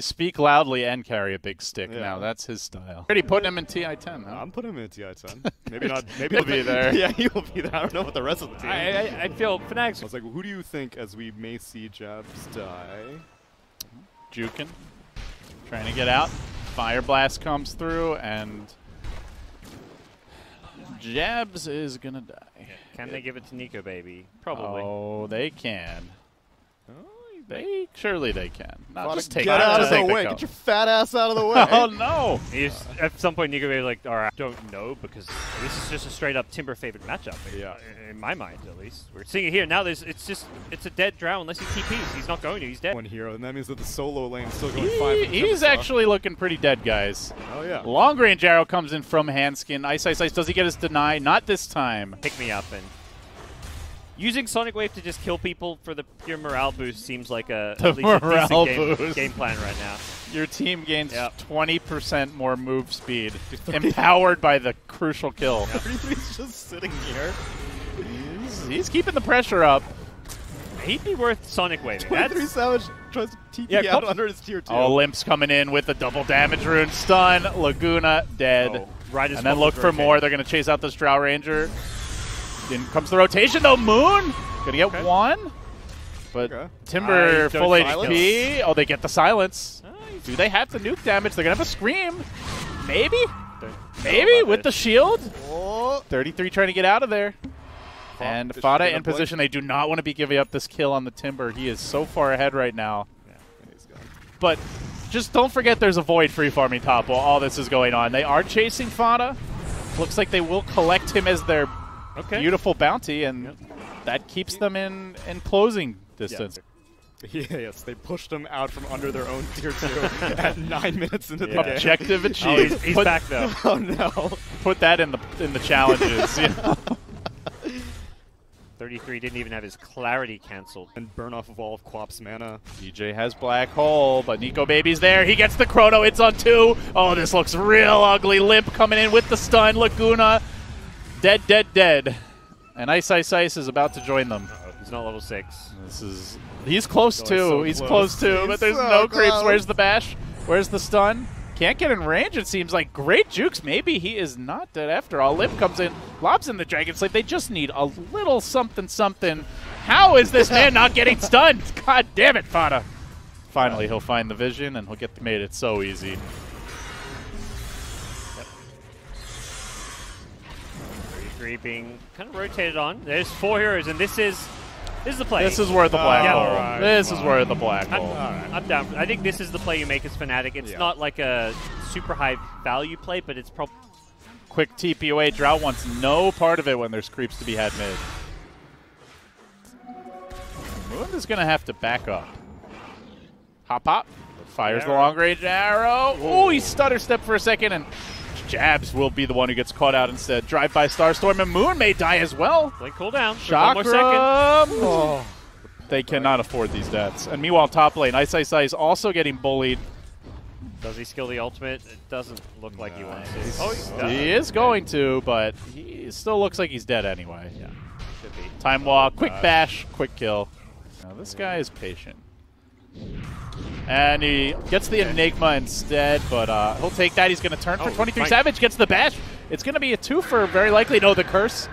You speak loudly and carry a big stick now. That's his style. Already putting him in TI 10, huh? I'm putting him in TI 10. Maybe not. Maybe he'll be there. Yeah, he'll be there. I don't know about the rest of the team. I feel Fnatic's. I was like, who do you think as we may see Jabs die? Jukin. Trying to get out. Fire Blast comes through, and Jabs is going to die. Can they give it to Nico, baby? Probably. Oh, they can. Surely they can. Not just take it out of the way. Get your fat ass out of the way. Oh no! He's, at some point, Nico was like, "All right, don't know because this is just a straight up Timber favorite matchup." Yeah. In my mind, at least, we're seeing it here now. It's a dead Drow unless he TPs. He's not going to. He's dead. One hero, and that means that the solo lane's still going fine. He's actually looking pretty dead, guys. Oh yeah. Long range arrow comes in from Hanskin. Ice Ice Ice. Does he get his deny? Not this time. Pick me up and. Using Sonic Wave to just kill people for the pure morale boost seems like a decent game plan right now. Your team gains 20% more move speed, empowered by the crucial kill. Yep. He's just sitting here. He's keeping the pressure up. He'd be worth Sonic Waving. 23 Savage tries to TP out under his tier 2. Oh, Limp's coming in with a double damage rune stun. Laguna dead. Oh, right, and then look for more. They're going to chase out this Drow Ranger. In comes the rotation, though. Moon gonna get one, but Timber full HP. Oh, they get the silence. Nice. Do they have the nuke damage? They're gonna have a scream. Maybe? Maybe with the shield? Whoa. 33 trying to get out of there. And Fata in position. They do not want to be giving up this kill on the Timber. He is so far ahead right now. Yeah. He's gone. But just don't forget there's a Void free farming top while all this is going on. They are chasing Fata. Looks like they will collect him as their beautiful bounty, and that keeps them in closing distance. Yeah. Yes, they pushed them out from under their own tier 2 at 9 minutes into the game. Objective achieved. Oh, he's back though. Oh no! Put that in the challenges. 33 didn't even have his clarity canceled. And burn off of all of Quap's mana. DJ has Black Hole, but Nico Baby's there. He gets the Chrono. It's on 2. Oh, this looks real ugly. Limp coming in with the stun. Laguna. Dead, dead, dead. And Ice Ice Ice is about to join them. He's not level 6. This is... He's close too. So he's close too, but there's no creeps. Where's the bash? Where's the stun? Can't get in range, it seems like. Great jukes. Maybe he is not dead after all. Limp comes in, lobs in the Dragon Slate. They just need a little something something. How is this man not getting stunned? God damn it, Fata. Finally, he'll find the vision and he'll get made it so easy. Being kind of rotated on. There's 4 heroes, and this is the play. This is worth the Black Hole. Right, this is worth the Black Hole. I'm down. I think this is the play you make as Fnatic. It's not like a super high value play, but it's probably quick TP away. Drow wants no part of it when there's creeps to be had mid. Moon is going to have to back up. Hop hop. Fires the long range arrow. Oh, he stutter stepped for a second and. Jabs will be the one who gets caught out instead. Drive by Starstorm, and Moon may die as well. Blink cooldown. Chakram. Oh. They cannot afford these deaths. And meanwhile, top lane, Ice Ice Ice also getting bullied. Does he skill the ultimate? It doesn't look like he wants to. Oh, he is going to, but he still looks like he's dead anyway. Yeah, should be. Time walk, quick bash, quick kill. Now, this guy is patient. And he gets the Enigma instead, but he'll take that. He's going to turn for 23 Savage, gets the bash. It's going to be a twofer, very likely. No, the curse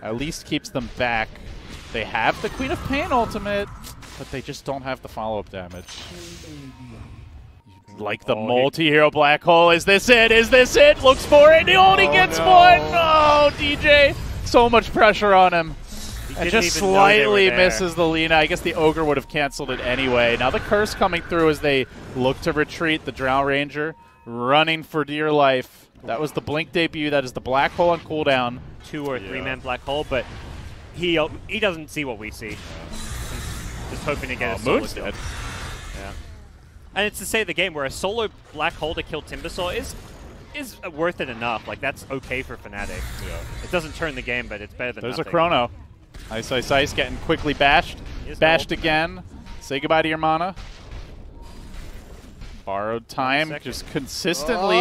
at least keeps them back. They have the Queen of Pain ultimate, but they just don't have the follow-up damage. Like the multi-hero Black Hole. Is this it? Is this it? Looks for it. He only gets one. Oh, DJ. So much pressure on him. And just slightly misses the Lina. I guess the Ogre would have canceled it anyway. Now the curse coming through as they look to retreat. The Drow Ranger running for dear life. That was the Blink debut. That is the Black Hole on cooldown. 2 or 3 man Black Hole, but he doesn't see what we see. Just hoping to get a solo kill. Yeah. And it's to say the game where a solo Black Hole to kill Timbersaw is worth it enough. Like that's okay for Fnatic. Yeah. It doesn't turn the game, but it's better than nothing. There's a Chrono. Ice Ice Ice getting quickly bashed. Bashed again. Say goodbye to your mana. Borrowed time, just consistently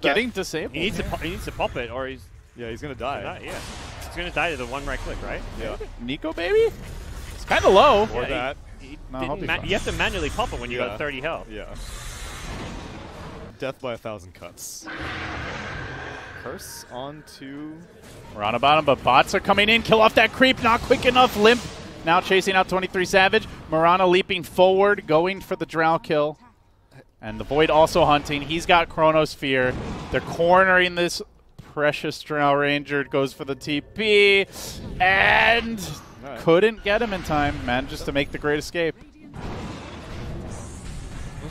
getting disabled. He needs to pop it or he's... Yeah, he's going to die. He's going to die to the one right click, right? Yeah. Nico, baby? It's kind of low. Or that. You have to manually pop it when you got 30 health. Yeah. Death by a thousand cuts. Curse onto... We're on a bottom, but bots are coming in. Kill off that creep. Not quick enough. Limp now chasing out 23 Savage. Marana leaping forward, going for the Drow kill. And the Void also hunting. He's got Chronosphere. They're cornering this precious Drow Ranger. It goes for the TP. And right. Couldn't get him in time. Manages to make the great escape.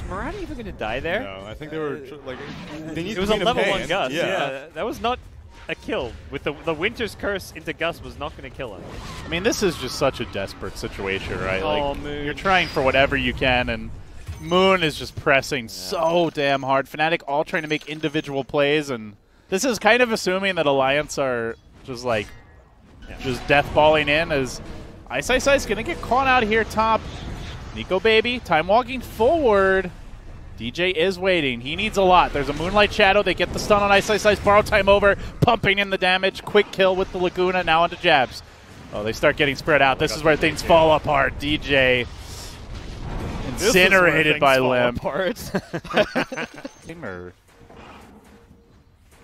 Marana even going to die there? No, I think they were like. It was a level 1 Gus. Yeah. That was not a kill. With the Winter's Curse into Gus was not going to kill him. I mean, this is just such a desperate situation, right? Oh, like Moon. You're trying for whatever you can, and Moon is just pressing so damn hard. Fnatic all trying to make individual plays, and this is kind of assuming that Alliance are just like just death balling in. As Ice Ice Ice going to get caught out here top. Nico baby, time walking forward. DJ is waiting. He needs a lot. There's a Moonlight shadow. They get the stun on Ice Ice Ice. Borrow time over. Pumping in the damage. Quick kill with the Laguna. Now onto Jabs. Oh, they start getting spread out. This is where things fall apart. DJ incinerated by Limb. Timber.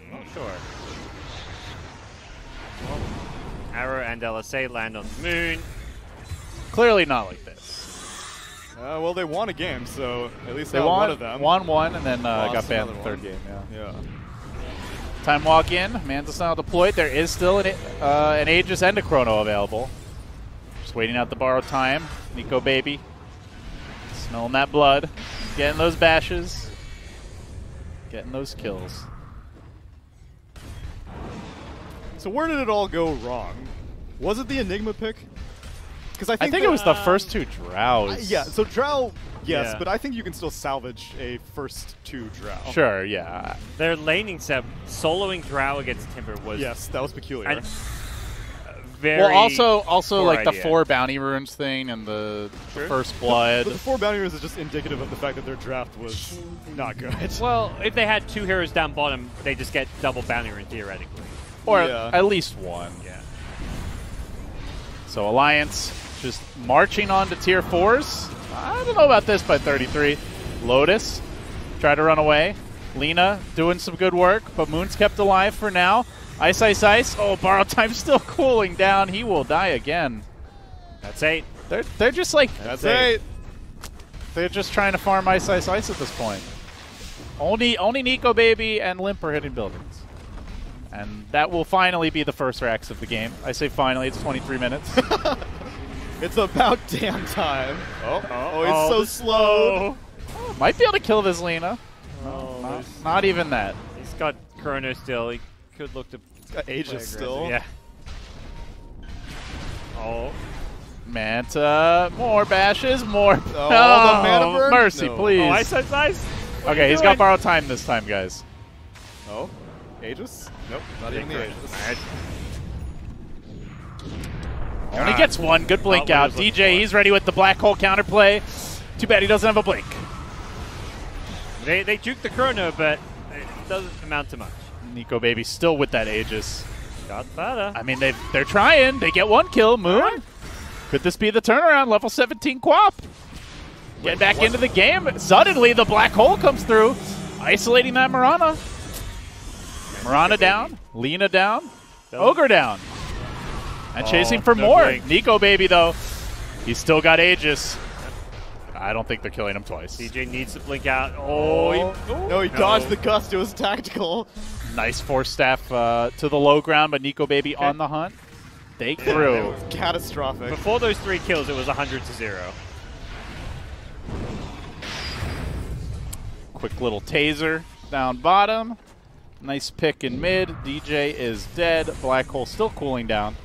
Not sure. Well, Arrow and LSA land on the Moon. Clearly not like this. Well, they won a game, so at least they won one of them. Won one, and then got banned in the third game. Yeah. Time walk in. Manta style deployed. There is still an Aegis and a Chrono available. Just waiting out the borrowed time. Nico baby, smelling that blood, getting those bashes, getting those kills. So where did it all go wrong? Was it the Enigma pick? Because I think it was the first two Drows. Yeah, so Drow, yes, but I think you can still salvage a first two Drow. Sure, yeah. Their laning set, soloing Drow against Timber was... Yes, that was peculiar. Very well, also like the four bounty runes thing and the first blood. But the four bounty runes is just indicative of the fact that their draft was not good. Well, if they had two heroes down bottom, they just get double bounty rune, theoretically. Or at least one. Yeah. So Alliance... just marching on to tier 4s. I don't know about this by 33. Lotus, try to run away. Lina doing some good work, but Moon's kept alive for now. Ice, Ice, Ice. Oh, borrowed time still cooling down. He will die again. That's 8. They're just like... That's 8. They're just trying to farm Ice, Ice, Ice at this point. Only Nico baby and Limp are hitting buildings. And that will finally be the first Rax of the game. I say finally, it's 23 minutes. It's about damn time. Oh, it's so slow. Oh, might be able to kill this Lina. Oh, not even that. He's got Chrono still. He could look to Aegis still. Yeah. Oh. Manta. More bashes. More. Oh, mercy, please. Oh, Ice, Ice. Okay, he's got borrowed time this time, guys. Oh. Aegis? Nope, not even the Aegis. Only gets one. Good blink out. DJ, he's ready with the black hole counterplay. Too bad he doesn't have a blink. They juke the Chrono, but it doesn't amount to much. Nico baby still with that Aegis. Got Fata. I mean, they're trying. They get one kill. Moon. Could this be the turnaround? Level 17 Quap. Get back into the game. Suddenly, the black hole comes through, isolating that Marana. Marana down. Lina down. Ogre down. And chasing for more. Blink. Nico baby, though, he's still got Aegis. I don't think they're killing him twice. DJ needs to blink out. He dodged the gust. It was tactical. Nice force staff to the low ground, but Nico baby on the hunt. They threw. It was catastrophic. Before those 3 kills, it was 100-0. Quick little taser down bottom. Nice pick in mid. DJ is dead. Black hole still cooling down.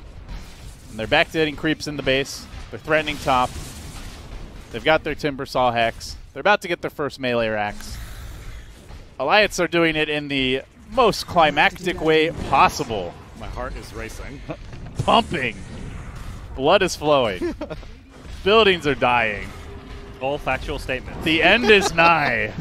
And they're back to hitting creeps in the base. They're threatening top. They've got their Timber Saw Hex. They're about to get their first melee racks. Alliance are doing it in the most climactic way possible. My heart is racing. Pumping. Blood is flowing. Buildings are dying. All factual statements. The end is nigh.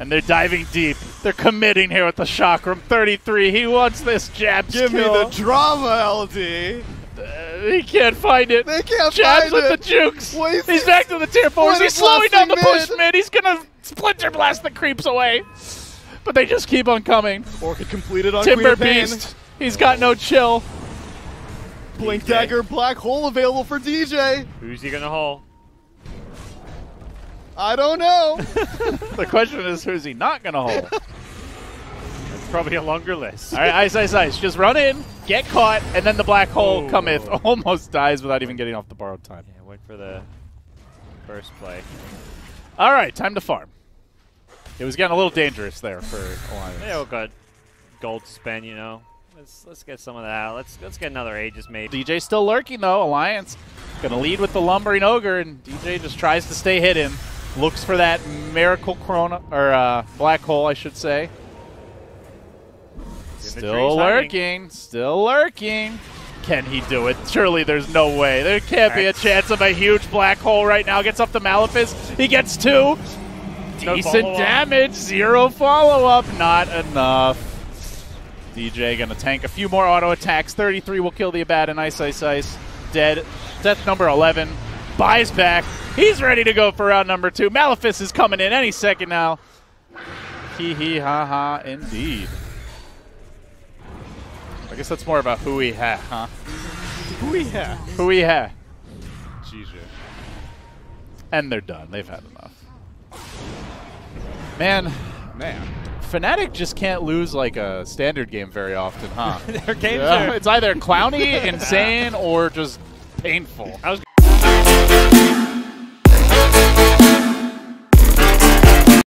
And they're diving deep. They're committing here with the Chakram. 33. He wants this Jabs kill. Give me the drama, LD. He can't find it. They can't Jabs find it. Jabs with the jukes. Well, he's back to the tier 4s. He's slowing down the push mid. He's going to splinter blast the creeps away. But they just keep on coming. Orchid completed on Timber Beast. He's got no chill. Blink Dagger, Black Hole available for DJ. Who's he going to haul? I don't know. The question is, who's he not going to haul? That's probably a longer list. All right, Ice, Ice, Ice. Just run in, get caught, and then the Black Hole cometh. Almost dies without even getting off the borrowed time. Yeah, went for the first play. All right, time to farm. It was getting a little dangerous there for Alliance. Yeah, we got gold spend, you know. Let's get some of that out. Let's get another Aegis made. DJ still lurking though. Alliance gonna lead with the lumbering ogre, and DJ just tries to stay hidden. Looks for that miracle chrono or black hole, I should say. Still lurking. Still lurking. Can he do it? Surely there's no way. There can't be a chance of a huge black hole right now. Gets up to Malefus. He gets two. Decent damage. Zero follow up. Not enough. DJ gonna tank a few more auto attacks. 33 will kill the Abaddon. Ice, Ice, Ice. Dead. Death number 11. Buys back. He's ready to go for round number 2. Malefus is coming in any second now. Hee hee ha ha indeed. I guess that's more about who he ha, huh? Who he ha. Who he ha. Jesus. And they're done. They've had enough. Man. Man. Fnatic just can't lose like a standard game very often, huh? Their games are... It's either clowny, insane, or just painful.